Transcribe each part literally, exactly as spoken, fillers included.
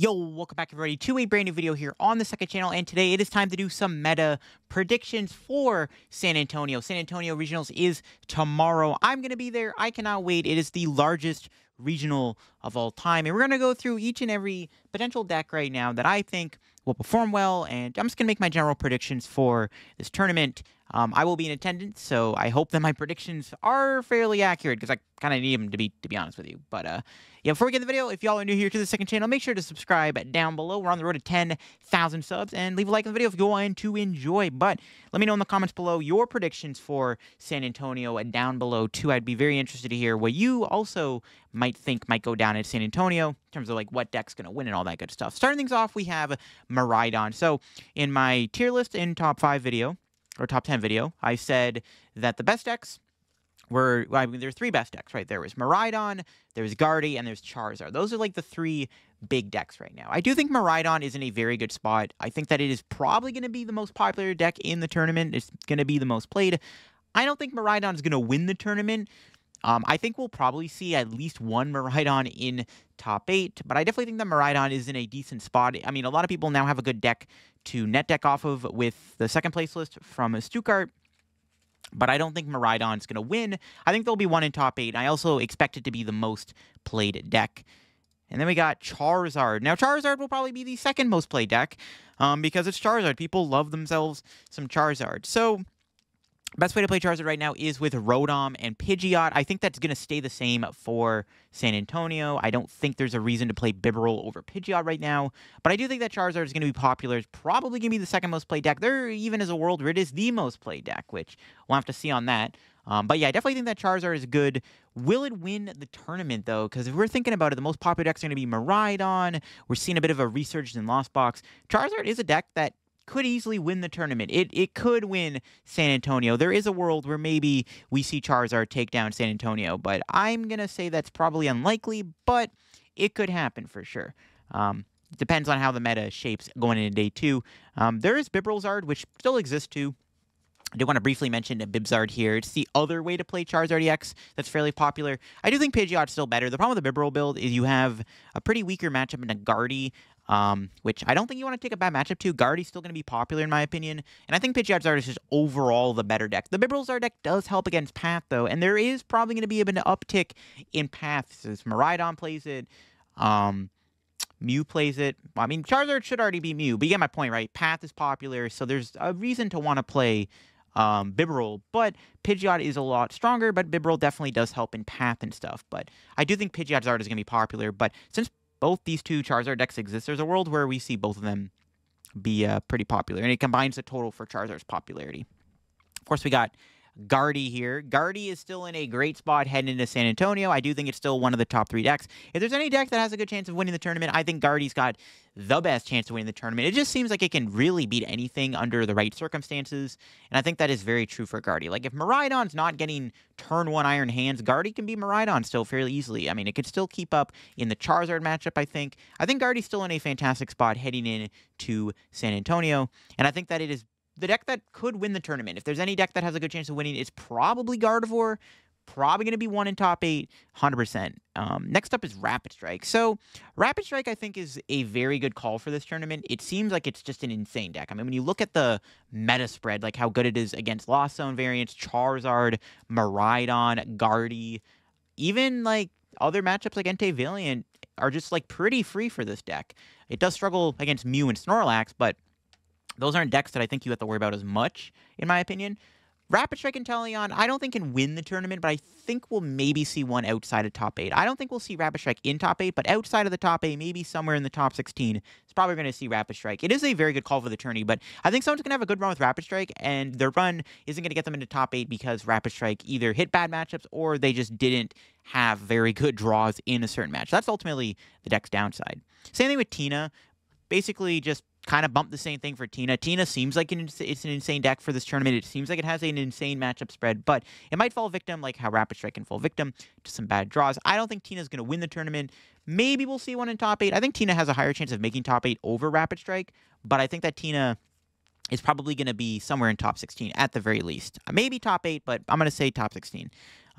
Yo, welcome back everybody to a brand new video here on the second channel, and today it is time to do some meta predictions for San Antonio. San Antonio Regionals is tomorrow. I'm going to be there. I cannot wait. It is the largest regional of all time, and we're going to go through each and every potential deck right now that I think will perform well, and I'm just going to make my general predictions for this tournament. Um, I will be in attendance, so I hope that my predictions are fairly accurate, because I kind of need them to be, to be honest with you. But, uh, yeah, before we get in the video, if y'all are new here to the second channel, make sure to subscribe down below. We're on the road to ten thousand subs, and leave a like on the video if you want to enjoy. But let me know in the comments below your predictions for San Antonio and down below, too. I'd be very interested to hear what you also might think might go down at San Antonio, in terms of, like, what deck's going to win and all that good stuff. Starting things off, we have Miraidon. So, in my tier list in top five video, or top ten video, I said that the best decks were, well, I mean, there were three best decks, right? There was Miraidon, there was Gardevoir, and there's Charizard. Those are like the three big decks right now. I do think Miraidon is in a very good spot. I think that it is probably going to be the most popular deck in the tournament. It's going to be the most played. I don't think Miraidon is going to win the tournament. Um, I think we'll probably see at least one Miraidon in top eight, but I definitely think that Miraidon is in a decent spot. I mean, a lot of people now have a good deck to net deck off of with the second place list from Stuttgart, but I don't think Miraidon's going to win. I think there'll be one in top eight, and I also expect it to be the most played deck. And then we got Charizard. Now, Charizard will probably be the second most played deck um, because it's Charizard. People love themselves some Charizard. So best way to play Charizard right now is with Rotom and Pidgeot. I think that's going to stay the same for San Antonio. I don't think there's a reason to play Bibarel over Pidgeot right now. But I do think that Charizard is going to be popular. It's probably going to be the second most played deck. There even is a world where it is the most played deck, which we'll have to see on that. Um, but yeah, I definitely think that Charizard is good. Will it win the tournament, though? Because if we're thinking about it, the most popular decks are going to be Miraidon. We're seeing a bit of a resurgence in Lost Box. Charizard is a deck that could easily win the tournament. It it could win San Antonio. There is a world where maybe we see Charizard take down San Antonio, but I'm going to say that's probably unlikely, but it could happen for sure. Um, depends on how the meta shapes going into day two. Um, there is Bibarelzard, which still exists too. I do want to briefly mention Bibzard here. It's the other way to play Charizard E X that's fairly popular. I do think Pidgeot's still better. The problem with the Bibarel build is you have a pretty weaker matchup in a Gardevoir, Um, which I don't think you want to take a bad matchup to. Gardevoir's still going to be popular, in my opinion. And I think Pidgeotzard is just overall the better deck. The Bibarelzard deck does help against Path, though. And there is probably going to be an uptick in Path, since Miraidon plays it. Um, Mew plays it. I mean, Charizard should already be Mew. But you get my point, right? Path is popular, so there's a reason to want to play um, Bibarel. But Pidgeot is a lot stronger, but Bibarel definitely does help in Path and stuff. But I do think Pidgeotzard is going to be popular. But since both these two Charizard decks exist, there's a world where we see both of them be uh, pretty popular, and it combines the total for Charizard's popularity. Of course, we got Gardevoir here. Gardevoir is still in a great spot heading into San Antonio. I do think it's still one of the top three decks. If there's any deck that has a good chance of winning the tournament, I think Gardevoir's got the best chance of winning the tournament. It just seems like it can really beat anything under the right circumstances, and I think that is very true for Gardevoir. Like, if Miraidon's not getting turn one Iron Hands, Gardevoir can be Miraidon still fairly easily. I mean, it could still keep up in the Charizard matchup, I think. I think Gardevoir's still in a fantastic spot heading in to San Antonio, and I think that it is the deck that could win the tournament. If there's any deck that has a good chance of winning, it's probably Gardevoir. Probably going to be one in top eight, one hundred percent. Um, next up is Rapid Strike. So Rapid Strike, I think, is a very good call for this tournament. It seems like it's just an insane deck. I mean, when you look at the meta spread, like how good it is against Lost Zone variants, Charizard, Miraidon, Gardevoir, even like other matchups like Entei Valiant are just like pretty free for this deck. It does struggle against Mew and Snorlax, but those aren't decks that I think you have to worry about as much, in my opinion. Rapid Strike and Inteleon, I don't think can win the tournament, but I think we'll maybe see one outside of top eight. I don't think we'll see Rapid Strike in top eight, but outside of the top eight, maybe somewhere in the top sixteen, it's probably going to see Rapid Strike. It is a very good call for the tourney, but I think someone's going to have a good run with Rapid Strike, and their run isn't going to get them into top eight because Rapid Strike either hit bad matchups or they just didn't have very good draws in a certain match. That's ultimately the deck's downside. Same thing with Tina. Basically just kind of bumped the same thing for Tina. Tina seems like an ins it's an insane deck for this tournament. It seems like it has an insane matchup spread, but it might fall victim, like how Rapid Strike can fall victim to some bad draws. I don't think Tina's going to win the tournament. Maybe we'll see one in top eight. I think Tina has a higher chance of making top eight over Rapid Strike, but I think that Tina is probably going to be somewhere in top sixteen at the very least. Maybe top eight, but I'm going to say top sixteen.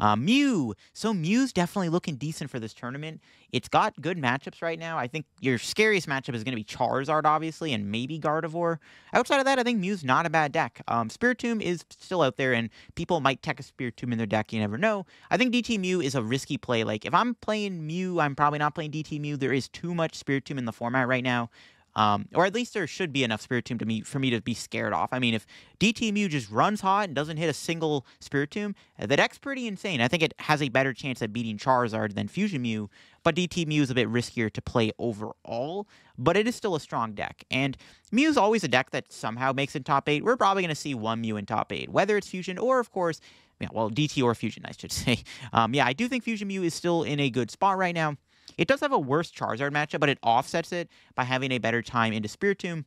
Uh, Mew. So Mew's definitely looking decent for this tournament. It's got good matchups right now. I think your scariest matchup is going to be Charizard, obviously, and maybe Gardevoir. Outside of that, I think Mew's not a bad deck. Um, Spiritomb is still out there, and people might tech a Spiritomb in their deck. You never know. I think D T Mew is a risky play. Like, if I'm playing Mew, I'm probably not playing D T Mew. There is too much Spiritomb in the format right now. Um, or at least there should be enough Spiritomb to me for me to be scared off. I mean, if D T Mew just runs hot and doesn't hit a single Spiritomb, the deck's pretty insane. I think it has a better chance at beating Charizard than Fusion Mew, but D T Mew is a bit riskier to play overall, but it is still a strong deck. And Mew's always a deck that somehow makes it top eight. We're probably going to see one Mew in top eight, whether it's Fusion or, of course, yeah, well, D T or Fusion, I should say. Um, yeah, I do think Fusion Mew is still in a good spot right now. It does have a worse Charizard matchup, but it offsets it by having a better time into Spiritomb,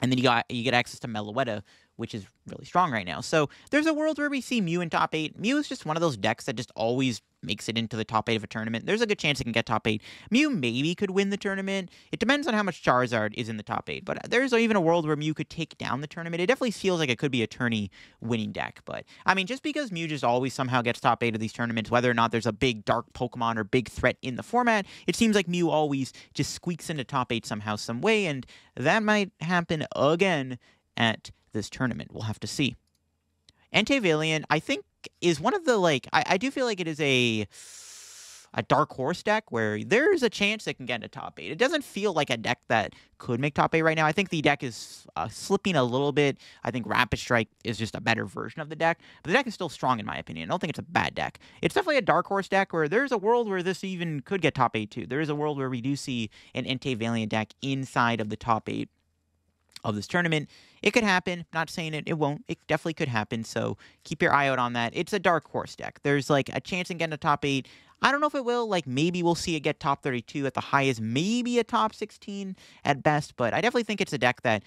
and then you got you get access to Meloetta, which is really strong right now. So there's a world where we see Mew in top eight. Mew is just one of those decks that just always makes it into the top eight of a tournament. There's a good chance it can get top eight. Mew maybe could win the tournament. It depends on how much Charizard is in the top eight, but there's even a world where Mew could take down the tournament. It definitely feels like it could be a tourney winning deck, but I mean, just because Mew just always somehow gets top eight of these tournaments, whether or not there's a big dark Pokemon or big threat in the format, it seems like Mew always just squeaks into top eight somehow, some way, and that might happen again at this tournament. We'll have to see. Entei Valiant, I think, is one of the, like, I, I do feel like it is a a dark horse deck where there's a chance that can get into top eight. It doesn't feel like a deck that could make top eight right now. I think the deck is uh, slipping a little bit. I think Rapid Strike is just a better version of the deck, but the deck is still strong in my opinion. I don't think it's a bad deck. It's definitely a dark horse deck where there's a world where this even could get top eight too. There is a world where we do see an Entei Valiant deck inside of the top eight of this tournament. It could happen. Not saying it, it won't. It definitely could happen. So keep your eye out on that. It's a dark horse deck. There's like a chance in getting a top eight. I don't know if it will. Like maybe we'll see it get top thirty-two at the highest, maybe a top sixteen at best. But I definitely think it's a deck that,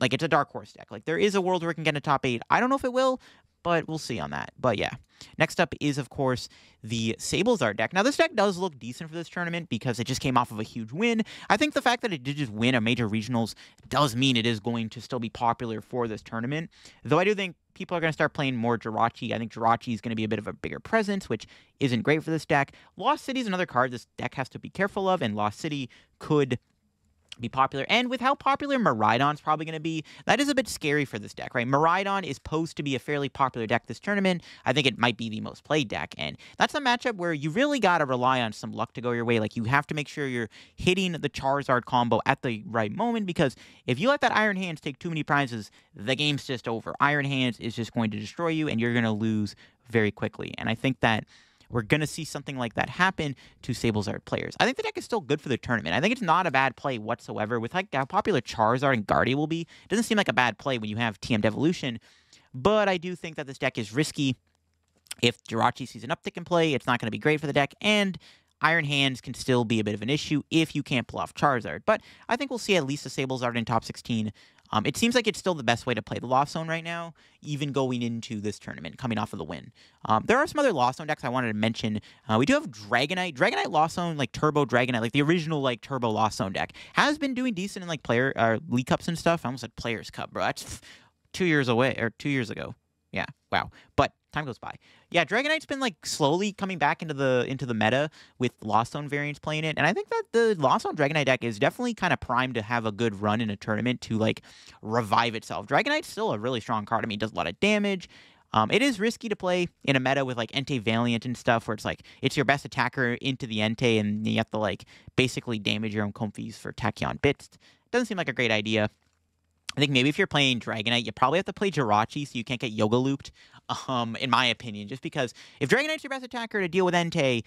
like, it's a dark horse deck. Like there is a world where it can get a top eight. I don't know if it will, but we'll see on that. But yeah. Next up is, of course, the Sablezard deck. Now, this deck does look decent for this tournament because it just came off of a huge win. I think the fact that it did just win a major regionals does mean it is going to still be popular for this tournament. Though I do think people are going to start playing more Jirachi. I think Jirachi is going to be a bit of a bigger presence, which isn't great for this deck. Lost City is another card this deck has to be careful of, and Lost City could be popular. And with how popular Miraidon's probably going to be, that is a bit scary for this deck, right? Miraidon is posed to be a fairly popular deck this tournament. I think it might be the most played deck, and that's a matchup where you really got to rely on some luck to go your way. Like, you have to make sure you're hitting the Charizard combo at the right moment, because if you let that Iron Hands take too many prizes, the game's just over. Iron Hands is just going to destroy you, and you're going to lose very quickly. And I think that we're going to see something like that happen to Sablezard players. I think the deck is still good for the tournament. I think it's not a bad play whatsoever. With like how popular Charizard and Guardian will be, it doesn't seem like a bad play when you have T M Devolution. But I do think that this deck is risky. If Jirachi sees an uptick in play, it's not going to be great for the deck. And Iron Hands can still be a bit of an issue if you can't bluff Charizard. But I think we'll see at least a Sablezard in top sixteen. Um, it seems like it's still the best way to play the Lost Zone right now, even going into this tournament, coming off of the win. Um, there are some other Lost Zone decks I wanted to mention. Uh, we do have Dragonite. Dragonite Lost Zone, like Turbo Dragonite, like the original like Turbo Lost Zone deck, has been doing decent in like player uh, League Cups and stuff. I almost said Players Cup, bro. That's two years away, or two years ago. Yeah, wow. But time goes by. Yeah, Dragonite's been like slowly coming back into the into the meta with Lost Zone variants playing it, and I think that the Lost Zone Dragonite deck is definitely kind of primed to have a good run in a tournament to like revive itself. Dragonite's still a really strong card. I mean, it does a lot of damage. Um, it is risky to play in a meta with like Entei Valiant and stuff, where it's like it's your best attacker into the Entei, and you have to like basically damage your own Comfies for Tachyon Bits. Doesn't seem like a great idea. I think maybe if you're playing Dragonite, you probably have to play Jirachi so you can't get Yoga Looped, um, in my opinion. Just because if Dragonite's your best attacker to deal with Entei,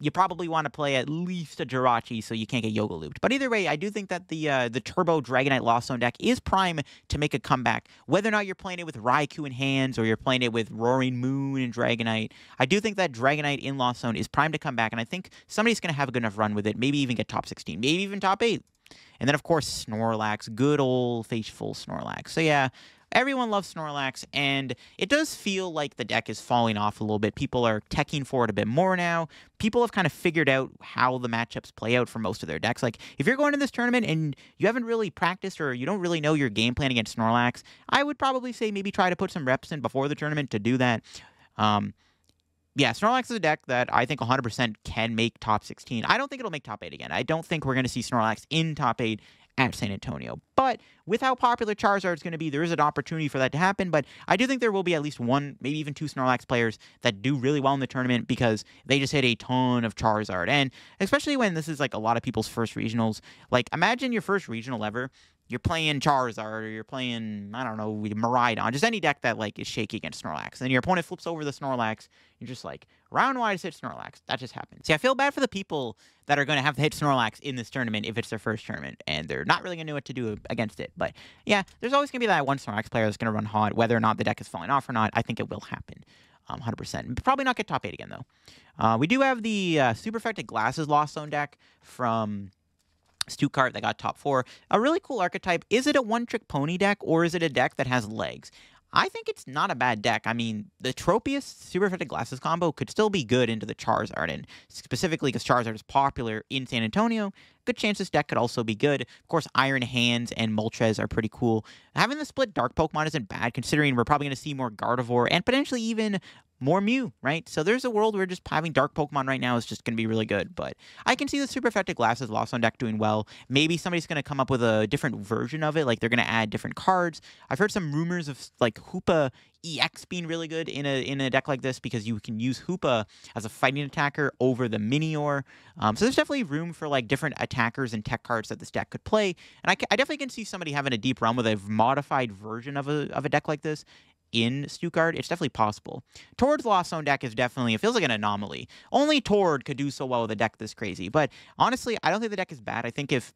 you probably want to play at least a Jirachi so you can't get Yoga Looped. But either way, I do think that the uh, the Turbo Dragonite Lost Zone deck is prime to make a comeback. Whether or not you're playing it with Raikou in hands or you're playing it with Roaring Moon and Dragonite, I do think that Dragonite in Lost Zone is prime to come back, and I think somebody's going to have a good enough run with it, maybe even get top sixteen, maybe even top eight. And then, of course, Snorlax. Good old faithful Snorlax. So, yeah, everyone loves Snorlax, and it does feel like the deck is falling off a little bit. People are teching for it a bit more now. People have kind of figured out how the matchups play out for most of their decks. Like, if you're going to this tournament and you haven't really practiced or you don't really know your game plan against Snorlax, I would probably say maybe try to put some reps in before the tournament to do that. Um... Yeah, Snorlax is a deck that I think one hundred percent can make top sixteen. I don't think it'll make top eight again. I don't think we're going to see Snorlax in top eight at San Antonio. But with how popular Charizard is going to be, there is an opportunity for that to happen. But I do think there will be at least one, maybe even two Snorlax players that do really well in the tournament because they just hit a ton of Charizard. And especially when this is like a lot of people's first regionals. Like, imagine your first regional ever. You're playing Charizard, or you're playing, I don't know, Miraidon, just any deck that, like, is shaky against Snorlax. And then your opponent flips over the Snorlax, you're just like, round wide, hit Snorlax. That just happens. See, I feel bad for the people that are going to have to hit Snorlax in this tournament if it's their first tournament, and they're not really going to know what to do against it. But, yeah, there's always going to be that one Snorlax player that's going to run hot, whether or not the deck is falling off or not. I think it will happen. Um, one hundred percent. Probably not get top eight again, though. Uh, we do have the uh, Super Effective Glasses Lost Zone deck from Stuttgart that got top four. A really cool archetype. Is it a one-trick pony deck, or is it a deck that has legs? I think it's not a bad deck. I mean, the Tropius Super Effective Glasses combo could still be good into the Charizard, and specifically because Charizard is popular in San Antonio, good chance this deck could also be good. Of course, Iron Hands and Moltres are pretty cool. Having the split Dark Pokemon isn't bad, considering we're probably going to see more Gardevoir and potentially even more Mew, right? So there's a world where just having Dark Pokemon right now is just going to be really good, but I can see the Super Effective Glasses Lost Zone deck doing well. Maybe somebody's going to come up with a different version of it, like they're going to add different cards. I've heard some rumors of, like, Hoopa E X being really good in a in a deck like this because you can use Hoopa as a fighting attacker over the Minior. Um, so there's definitely room for, like, different attackers and tech cards that this deck could play, and I, I definitely can see somebody having a deep run with a modified version of a, of a deck like this in Stuttgart. It's definitely possible. Tord's Lost Zone deck is definitely, it feels like an anomaly. Only Tord could do so well with a deck this crazy. But honestly, I don't think the deck is bad. I think if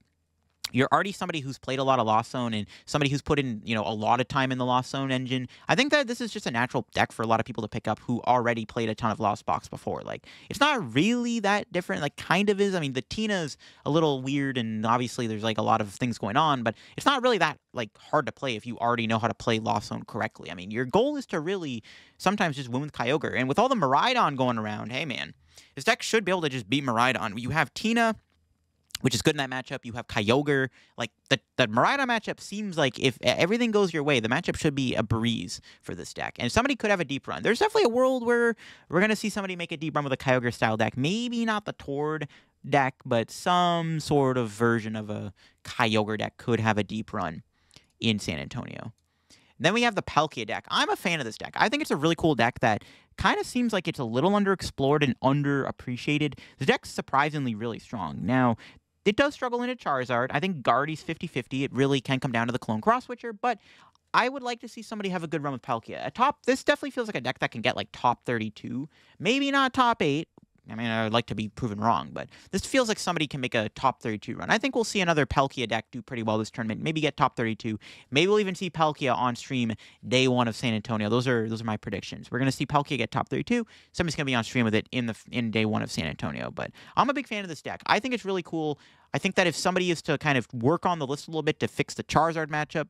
you're already somebody who's played a lot of Lost Zone and somebody who's put in, you know, a lot of time in the Lost Zone engine, I think that this is just a natural deck for a lot of people to pick up who already played a ton of Lost Box before. Like, it's not really that different. Like, kind of is. I mean, the Tina's a little weird, and obviously there's, like, a lot of things going on, but it's not really that, like, hard to play if you already know how to play Lost Zone correctly. I mean, your goal is to really sometimes just win with Kyogre. And with all the Miraidon going around, hey, man, this deck should be able to just beat Miraidon. You have Tina, which is good in that matchup. You have Kyogre. Like, the, the Miraidon matchup seems like if everything goes your way, the matchup should be a breeze for this deck. And somebody could have a deep run. There's definitely a world where we're going to see somebody make a deep run with a Kyogre-style deck. Maybe not the Tord deck, but some sort of version of a Kyogre deck could have a deep run in San Antonio. And then we have the Palkia deck. I'm a fan of this deck. I think it's a really cool deck that kind of seems like it's a little underexplored and underappreciated. The deck's surprisingly really strong. Now, it does struggle into Charizard. I think Guardi's fifty fifty. It really can come down to the Clone Cross Switcher, but I would like to see somebody have a good run with Palkia. A top, this definitely feels like a deck that can get, like, top thirty-two. Maybe not top eight. I mean, I would like to be proven wrong, but this feels like somebody can make a top thirty-two run. I think we'll see another Palkia deck do pretty well this tournament. Maybe get top thirty-two. Maybe we'll even see Palkia on stream day one of San Antonio. Those are those are my predictions. We're going to see Palkia get top thirty-two. Somebody's going to be on stream with it in the in day one of San Antonio. But I'm a big fan of this deck. I think it's really cool. I think that if somebody is to kind of work on the list a little bit to fix the Charizard matchup,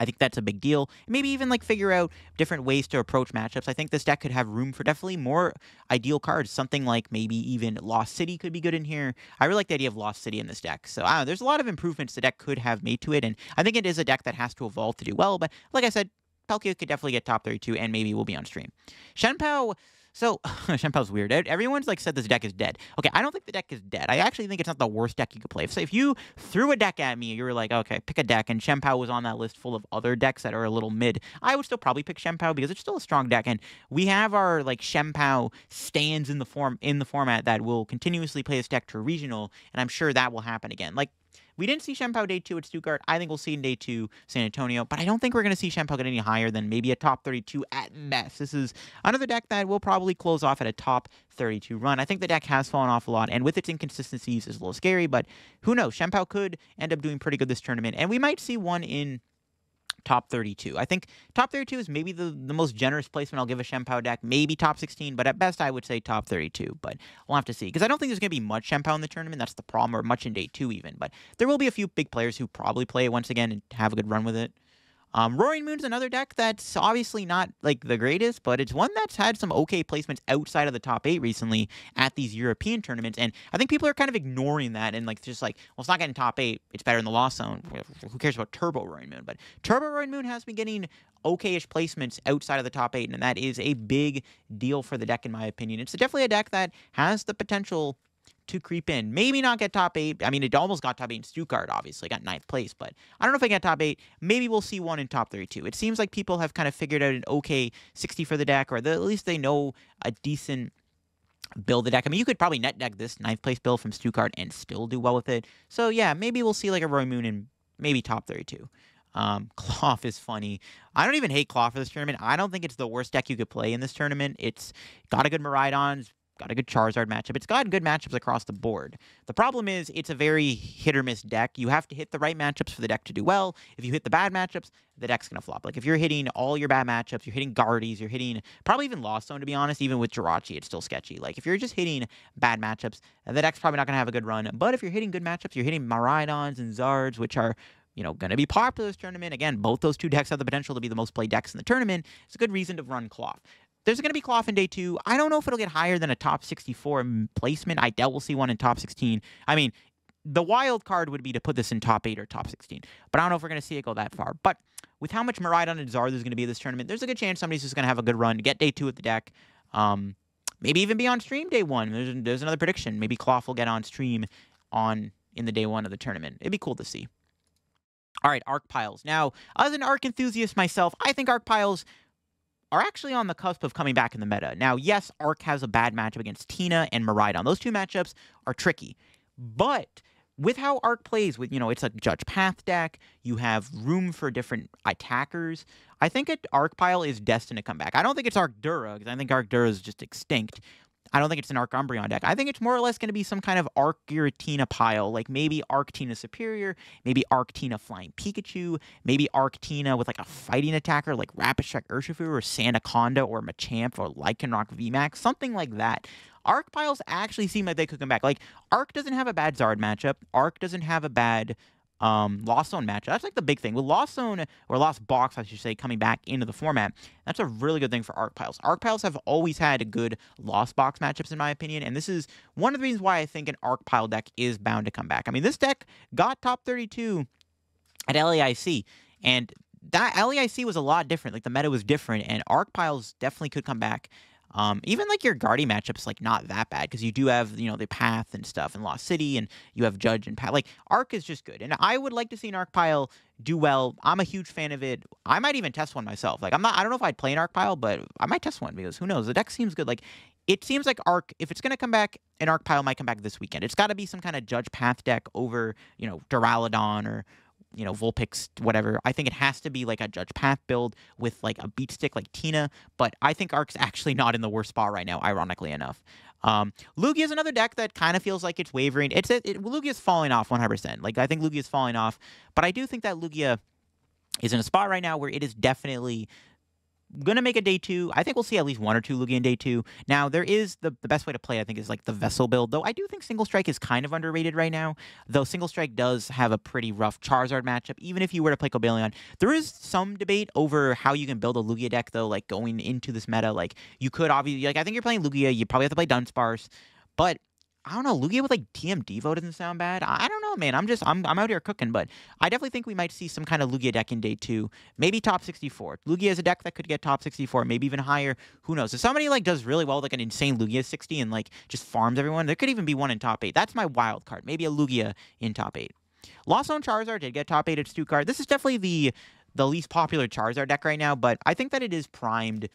I think that's a big deal. Maybe even, like, figure out different ways to approach matchups. I think this deck could have room for definitely more ideal cards. Something like maybe even Lost City could be good in here. I really like the idea of Lost City in this deck. So I don't know, there's a lot of improvements the deck could have made to it, and I think it is a deck that has to evolve to do well. But like I said, Palkia could definitely get top thirty-two, and maybe we'll be on stream. Chien-Pao. So, Chien-Pao's weird. Everyone's, like, said this deck is dead. Okay, I don't think the deck is dead. I actually think it's not the worst deck you could play. So if you threw a deck at me, you were like, okay, pick a deck, and Chien-Pao was on that list full of other decks that are a little mid, I would still probably pick Chien-Pao because it's still a strong deck, and we have our, like, Chien-Pao stands in the form in the format that will continuously play this deck to regional, and I'm sure that will happen again. Like, we didn't see Chien-Pao day two at Stuttgart. I think we'll see in day two San Antonio, but I don't think we're going to see Chien-Pao get any higher than maybe a top thirty-two at best. This is another deck that will probably close off at a top thirty-two run. I think the deck has fallen off a lot, and with its inconsistencies, it's a little scary, but who knows? Chien-Pao could end up doing pretty good this tournament, and we might see one in top thirty-two. I think top thirty-two is maybe the, the most generous placement I'll give a Chien-Pao deck. Maybe top sixteen, but at best I would say top thirty-two, but we'll have to see. Because I don't think there's going to be much Chien-Pao in the tournament. That's the problem, or much in day two even. But there will be a few big players who probably play it once again and have a good run with it. Um, Roaring Moon is another deck that's obviously not, like, the greatest, but it's one that's had some okay placements outside of the top eight recently at these European tournaments, and I think people are kind of ignoring that and, like, just like, well, it's not getting top eight, it's better in the Lost Zone. Who cares about Turbo Roaring Moon? But Turbo Roaring Moon has been getting okay-ish placements outside of the top eight, and that is a big deal for the deck, in my opinion. It's definitely a deck that has the potential to creep in. Maybe not get top eight. I mean, it almost got top eight in Stuttgart, obviously. Got ninth place, but I don't know if it got top eight. Maybe we'll see one in top thirty-two. It seems like people have kind of figured out an okay sixty for the deck, or the, at least they know a decent build the deck. I mean, you could probably net deck this ninth place build from Stuttgart and still do well with it. So yeah, maybe we'll see like a Roaring Moon in maybe top thirty-two. Um, Cloth is funny. I don't even hate Cloth for this tournament. I don't think it's the worst deck you could play in this tournament. It's got a good Miraidon, got a good Charizard matchup. It's got good matchups across the board. The problem is it's a very hit-or-miss deck. You have to hit the right matchups for the deck to do well. If you hit the bad matchups, the deck's going to flop. Like, if you're hitting all your bad matchups, you're hitting Guardies, you're hitting probably even Lost Zone, to be honest. Even with Jirachi, it's still sketchy. Like, if you're just hitting bad matchups, the deck's probably not going to have a good run. But if you're hitting good matchups, you're hitting Miraidons and Zards, which are, you know, going to be popular this tournament. Again, both those two decks have the potential to be the most played decks in the tournament. It's a good reason to run Cloth. There's going to be Cloth in day two. I don't know if it'll get higher than a top sixty-four placement. I doubt we'll see one in top sixteen. I mean, the wild card would be to put this in top eight or top sixteen. But I don't know if we're going to see it go that far. But with how much Miraidon and Zard there's going to be in this tournament, there's a good chance somebody's just going to have a good run, get day two with the deck. Um, maybe even be on stream day one. There's, there's another prediction. Maybe Cloth will get on stream on in the day one of the tournament. It'd be cool to see. All right, Arc Piles. Now, as an Arc enthusiast myself, I think Arc Piles are actually on the cusp of coming back in the meta. Now, yes, Arc has a bad matchup against Tina and Miraidon. Those two matchups are tricky. But with how Arc plays, with, you know, it's a Judge Path deck, you have room for different attackers, I think it, Arc Pile is destined to come back. I don't think it's Arc Dura, because I think Arc Dura is just extinct. I don't think it's an Arc Umbreon deck. I think it's more or less going to be some kind of Arc Giratina pile, like maybe Arc Tina Superior, maybe Arc Tina Flying Pikachu, maybe Arc Tina with like a fighting attacker like Rapid Strike Urshifu or Sandaconda or Machamp or Lycanroc V MAX, something like that. Arc piles actually seem like they could come back. Like, Arc doesn't have a bad Zard matchup. Arc doesn't have a bad Um, Lost Zone matchup. That's like the big thing. With Lost Zone, or Lost Box, I should say, coming back into the format, that's a really good thing for Arc Piles. Arc Piles have always had good Lost Box matchups, in my opinion, and this is one of the reasons why I think an Arc Pile deck is bound to come back. I mean, this deck got top thirty-two at L A I C, and that L A I C was a lot different. Like, the meta was different, and Arc Piles definitely could come back. Um, even, like, your Guardi matchup's, like, not that bad, because you do have, you know, the Path and stuff, and Lost City, and you have Judge and Path. Like, Arc is just good, and I would like to see an Arc Pile do well. I'm a huge fan of it. I might even test one myself. Like, I'm not, I don't know if I'd play an Arc Pile, but I might test one, because who knows? The deck seems good. Like, it seems like Arc, if it's going to come back, an Arc Pile might come back this weekend. It's got to be some kind of Judge Path deck over, you know, Duraludon or, you know, Vulpix, whatever. I think it has to be like a Judge Path build with like a beat stick like Tina, but I think Arc's actually not in the worst spot right now, ironically enough. Um, Lugia is another deck that kind of feels like it's wavering. It's it, it, Lugia's falling off one hundred percent. Like, I think Lugia's falling off, but I do think that Lugia is in a spot right now where it is definitely gonna make a day two. I think we'll see at least one or two Lugia in day two. Now, there is the, the best way to play, I think, is like the Vessel build, though I do think Single Strike is kind of underrated right now, though Single Strike does have a pretty rough Charizard matchup, even if you were to play Cobalion. There is some debate over how you can build a Lugia deck, though, like going into this meta. Like, you could obviously, like, I think you're playing Lugia, you probably have to play Dunsparce, but I don't know, Lugia with like D M Devo doesn't sound bad. I don't know, man. I'm just, I'm, I'm out here cooking, but I definitely think we might see some kind of Lugia deck in day two, maybe top sixty-four. Lugia is a deck that could get top sixty-four, maybe even higher. Who knows? If somebody like does really well with like an insane Lugia sixty and like just farms everyone, there could even be one in top eight. That's my wild card. Maybe a Lugia in top eight. Lost Zone Charizard did get top eight at Stuttgart. This is definitely the, the least popular Charizard deck right now, but I think that it is primed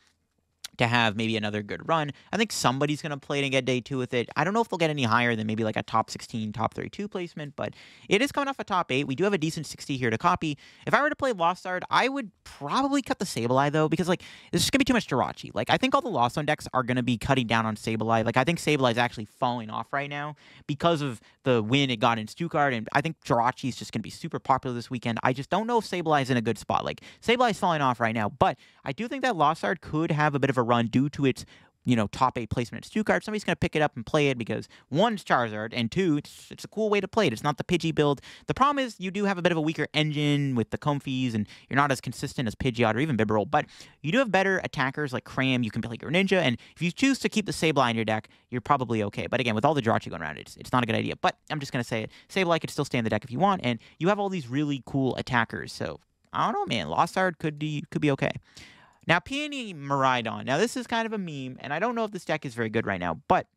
to have maybe another good run. I think somebody's going to play it and get day two with it. I don't know if they'll get any higher than maybe like a top sixteen, top thirty-two placement, but it is coming off a top eight. We do have a decent sixty here to copy. If I were to play Lost Zard, I would probably cut the Sableye, though, because like there's just going to be too much Jirachi. Like, I think all the Lost Zone decks are going to be cutting down on Sableye. Like, I think Sableye is actually falling off right now because of the win it got in Stuttgart, and I think Jirachi is just going to be super popular this weekend. I just don't know if Sableye is in a good spot. Like, Sableye is falling off right now, but I do think that Lost Zard could have a bit of a run due to its you know, top eight placement. It's two cards. Somebody's going to pick it up and play it because, one, it's Charizard, and two, it's, it's a cool way to play it. It's not the Pidgey build. The problem is you do have a bit of a weaker engine with the Comfies, and you're not as consistent as Pidgeot or even Bibarel, but you do have better attackers like Cram. You can play your Ninja, and if you choose to keep the Sableye in your deck, you're probably okay. But again, with all the Jirachi going around, it's, it's not a good idea. But I'm just going to say it. Sableye could still stay in the deck if you want, and you have all these really cool attackers. So, I don't know, man. Lostarred could be, could be okay. Now, Peony Miraidon. Now, this is kind of a meme, and I don't know if this deck is very good right now, but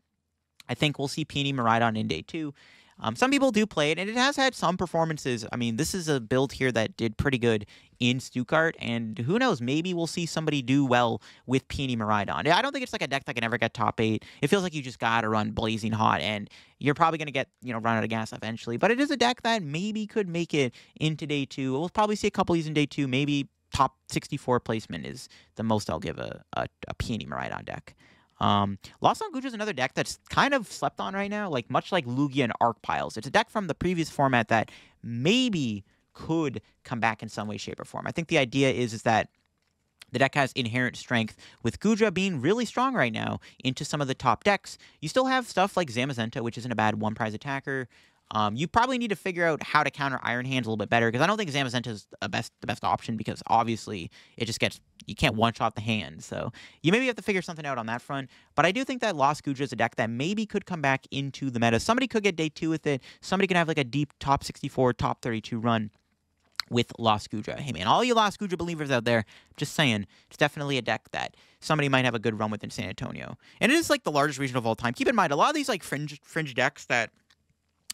I think we'll see Peony Miraidon in day two. Um, some people do play it, and it has had some performances. I mean, this is a build here that did pretty good in Stuttgart, and who knows, maybe we'll see somebody do well with Peony Miraidon. I don't think it's like a deck that can ever get top eight. It feels like you just gotta run blazing hot, and you're probably gonna get, you know, run out of gas eventually. But it is a deck that maybe could make it into day two. We'll probably see a couple of these in day two. Maybe top sixty-four placement is the most I'll give a, a, a Peony Miraidon deck. Um, Lost Zone Guja is another deck that's kind of slept on right now, like much like Lugia and Arc Piles. It's a deck from the previous format that maybe could come back in some way, shape, or form. I think the idea is, is that the deck has inherent strength, with Guja being really strong right now into some of the top decks. You still have stuff like Zamazenta, which isn't a bad one-prize attacker. Um, you probably need to figure out how to counter Iron Hands a little bit better, because I don't think Zamazenta is a best, the best option, because obviously it just gets, you can't one-shot the hand. So you maybe have to figure something out on that front. But I do think that Lost Guja is a deck that maybe could come back into the meta. Somebody could get day two with it. Somebody could have like a deep top sixty-four, top thirty-two run with Lost Guja. Hey man, all you Lost Guja believers out there, just saying, it's definitely a deck that somebody might have a good run with in San Antonio. And it is like the largest region of all time. Keep in mind, a lot of these like fringe, fringe decks that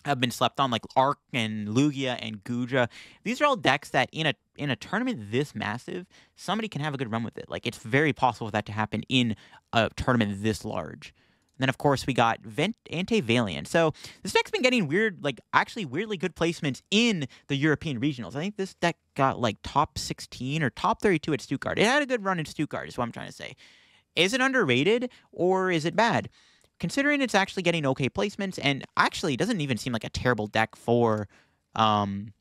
have been slept on, like Arc and Lugia and Guja. These are all decks that in a in a tournament this massive, somebody can have a good run with it. Like, it's very possible for that to happen in a tournament this large. And then, of course, we got Vent Entei Valiant. So this deck's been getting weird, like, actually weirdly good placements in the European regionals. I think this deck got, like, top sixteen or top thirty-two at Stuttgart. It had a good run in Stuttgart, is what I'm trying to say. Is it underrated or is it bad? Considering it's actually getting okay placements, and actually it doesn't even seem like a terrible deck for um,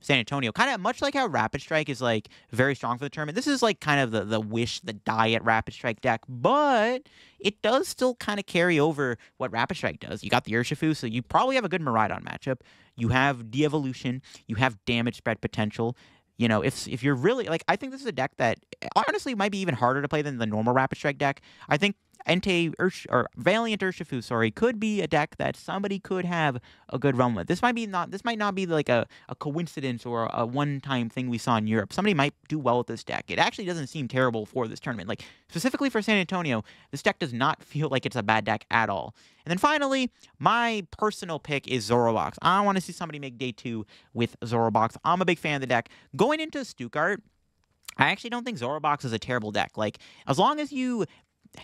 San Antonio. Kind of much like how Rapid Strike is, like, very strong for the tournament. This is, like, kind of the, the wish, the diet Rapid Strike deck, but it does still kind of carry over what Rapid Strike does. You got the Urshifu, so you probably have a good Miraidon matchup. You have De-Evolution. You have damage spread potential. You know, if if you're really, like, I think this is a deck that honestly might be even harder to play than the normal Rapid Strike deck. I think Entei, Ursh, or Valiant Urshifu, sorry, could be a deck that somebody could have a good run with. This might be not, this might not be like a, a coincidence or a one-time thing we saw in Europe. Somebody might do well with this deck. It actually doesn't seem terrible for this tournament. Like, specifically for San Antonio, this deck does not feel like it's a bad deck at all. And then finally, my personal pick is Zorobox. I want to see somebody make day two with Zorobox. I'm a big fan of the deck. Going into Stuttgart, I actually don't think Zorobox is a terrible deck. Like, as long as you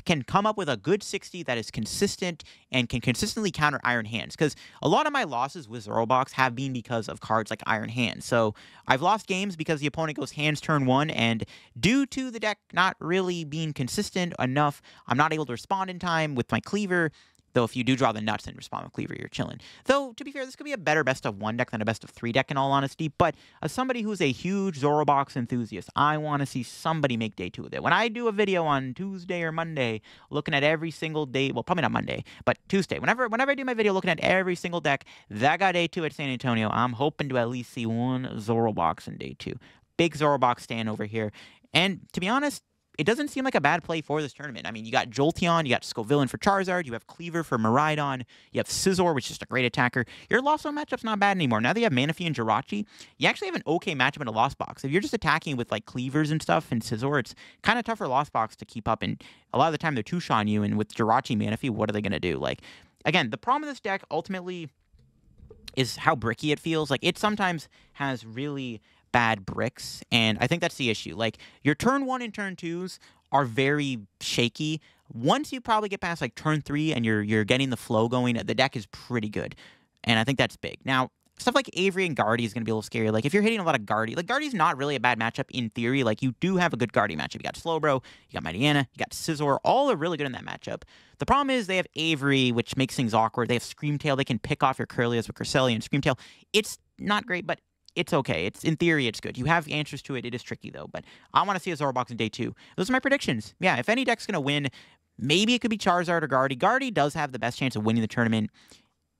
can come up with a good sixty that is consistent and can consistently counter Iron Hands, because a lot of my losses with Zorobox have been because of cards like Iron Hands. So I've lost games because the opponent goes hands turn one, and due to the deck not really being consistent enough, I'm not able to respond in time with my cleaver. Though if you do draw the nuts and respond with Cleaver, you're chilling. Though, to be fair, this could be a better best-of-one deck than a best-of-three deck, in all honesty. But as somebody who's a huge Zorobox enthusiast, I want to see somebody make day two of it. When I do a video on Tuesday or Monday, looking at every single day, well, probably not Monday, but Tuesday, whenever whenever I do my video looking at every single deck that got day two at San Antonio, I'm hoping to at least see one Zorobox in day two. Big Zorobox stand over here. And to be honest, it doesn't seem like a bad play for this tournament. I mean, you got Jolteon, you got Scovillain for Charizard, you have Cleaver for Miraidon, you have Scizor, which is just a great attacker. Your Lost Zone matchup's not bad anymore. Now that you have Manaphy and Jirachi, you actually have an okay matchup in a Lost Box. If you're just attacking with, like, Cleavers and stuff and Scizor, it's kind of tough for Lost Box to keep up, and a lot of the time they're two-shotting you, and with Jirachi, Manaphy, what are they going to do? Like, again, the problem with this deck, ultimately, is how bricky it feels. Like, it sometimes has really bad bricks, and I think that's the issue. Like, your turn one and turn twos are very shaky. Once you probably get past, like, turn three and you're you're getting the flow going, the deck is pretty good, and I think that's big. Now, stuff like Avery and Guardy is going to be a little scary. Like, if you're hitting a lot of Guardy, like, Guardy's not really a bad matchup in theory. Like, you do have a good Guardy matchup. You got Slowbro, you got Mightyena, you got Scizor. All are really good in that matchup. The problem is they have Avery, which makes things awkward. They have Screamtail. They can pick off your Curlias with Cresselia and Screamtail. It's not great, but it's okay. It's, in theory, it's good. You have answers to it. It is tricky, though. But I want to see a Zorobox in day two. Those are my predictions. Yeah, if any deck's going to win Maybe it could be Charizard or Gardevoir. Gardevoir does have the best chance of winning the tournament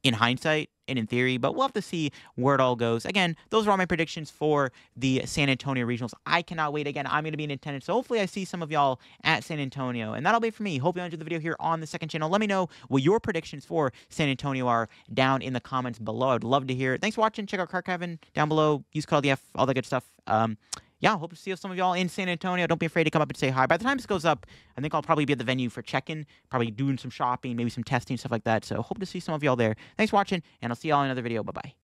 in hindsight and in theory, but we'll have to see where it all goes. Again, those are all my predictions for the San Antonio Regionals. I cannot wait. Again, I'm going to be in attendance, so hopefully I see some of y'all at San Antonio. And that'll be it for me. Hope you enjoyed the video here on the second channel. Let me know what your predictions for San Antonio are down in the comments below. I'd love to hear it. Thanks for watching. Check out Card Cabin down below. Use code D F, all that good stuff. Um... Yeah, hope to see some of y'all in San Antonio. Don't be afraid to come up and say hi. By the time this goes up, I think I'll probably be at the venue for check-in, probably doing some shopping, maybe some testing, stuff like that. So hope to see some of y'all there. Thanks for watching, and I'll see y'all in another video. Bye-bye.